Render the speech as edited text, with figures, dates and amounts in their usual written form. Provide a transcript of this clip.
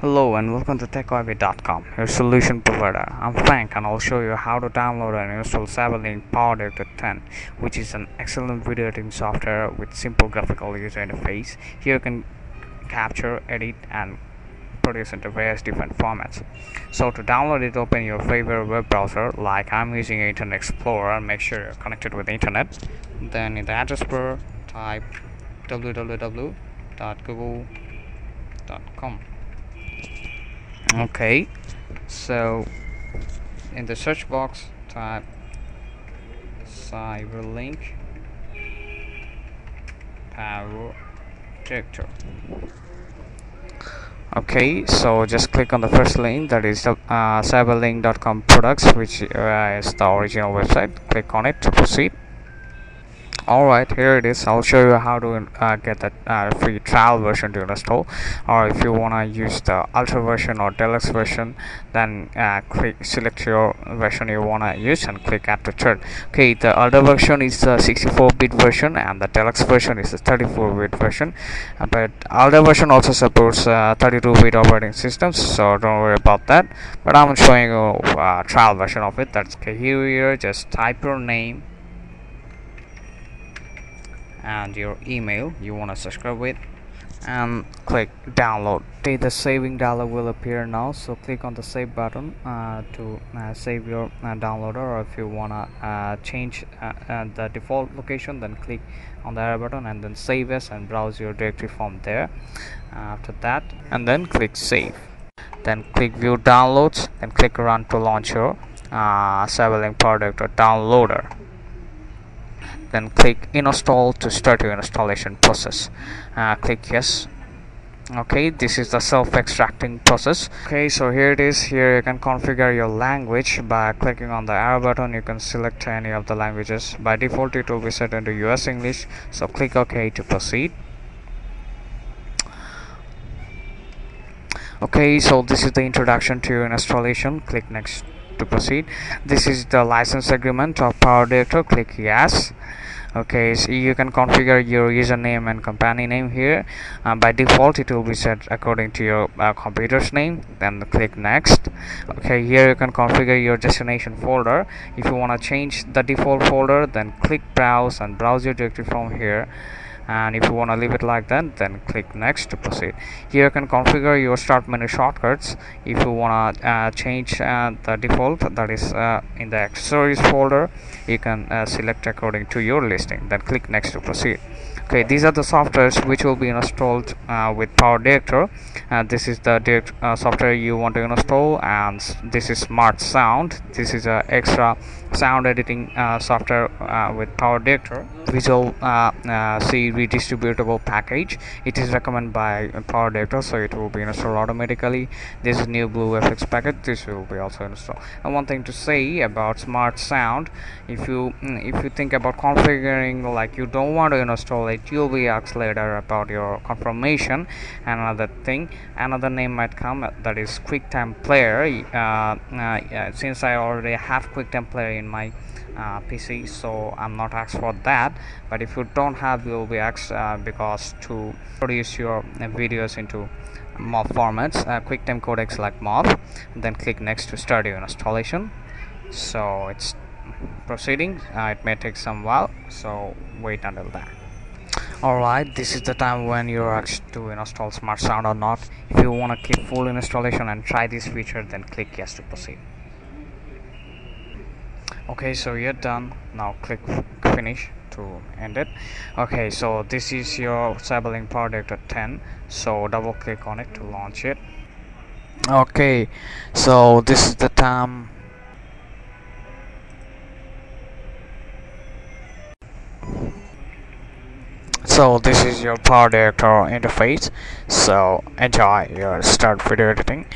Hello and welcome to techyv.com, your solution provider. I'm Frank and I'll show you how to download and install CyberLink PowerDirector 10, which is an excellent video editing software with simple graphical user interface. Here you can capture, edit and produce into various different formats. So to download it, open your favorite web browser. Like I'm using Internet Explorer. Make sure you're connected with the internet. Then in the address bar type www.google.com. Okay, so in the search box type CyberLink PowerDirector. Okay, so just click on the first link, that is cyberlink.com products, which is the original website. Click on it to proceed. Alright, here it is. I'll show you how to get that free trial version to install, or if you wanna use the ultra version or deluxe version, then select your version you wanna use and click add to chart. Okay, the ultra version is the 64-bit version and the deluxe version is the 34-bit version, but ultra version also supports 32-bit operating systems, so don't worry about that. But I'm showing you trial version of it. That's okay. Here just type your name and your email you want to subscribe with and click download. Okay, the saving dialog will appear now, so click on the save button to save your downloader, or if you want to change the default location, then click on the arrow button and then save as and browse your directory from there. After that, and then click save, then click view downloads, then click run to launch your CyberLink PowerDirector downloader. Then click install to start your installation process. Click yes. Okay, this is the self-extracting process. Okay, so here it is. Here you can configure your language by clicking on the arrow button. You can select any of the languages. By default it will be set into US English, so click OK to proceed. Okay, so this is the introduction to your installation. Click next to proceed. This is the license agreement of PowerDirector. Click yes. Okay, so you can configure your username and company name here. By default it will be set according to your computer's name. Then click next. Okay, here you can configure your destination folder. If you want to change the default folder, then click browse and browse your directory from here. And if you want to leave it like that, then click next to proceed. Here you can configure your start menu shortcuts. If you want to change the default, that is in the accessories folder, you can select according to your listing. Then click next to proceed. Okay, these are the softwares which will be installed with PowerDirector. This is the software you want to install, and this is Smart Sound. This is an extra sound editing software with PowerDirector Visual C redistributable package. It is recommended by PowerDirector, so it will be installed automatically. This is new blue fx package. This will be also installed. And one thing to say about Smart Sound, if you think about configuring, like you don't want to install it, you'll be asked later about your confirmation. Another name might come, that is QuickTime player. Since I already have QuickTime player in my PC, so I'm not asked for that, but if you don't have, you'll be asked because to produce your videos into MOV formats, QuickTime codecs like MOV. Then click next to start your installation. So it's proceeding. It may take some while, so wait until that. Alright, this is the time when you're asked to install Smart Sound or not. If you want to keep full installation and try this feature, then click yes to proceed. Okay, so you're done. Now click finish to end it. Okay, so this is your CyberLink PowerDirector 10. So double click on it to launch it. Okay, so this is the time. So this is your PowerDirector interface. So enjoy your start video editing.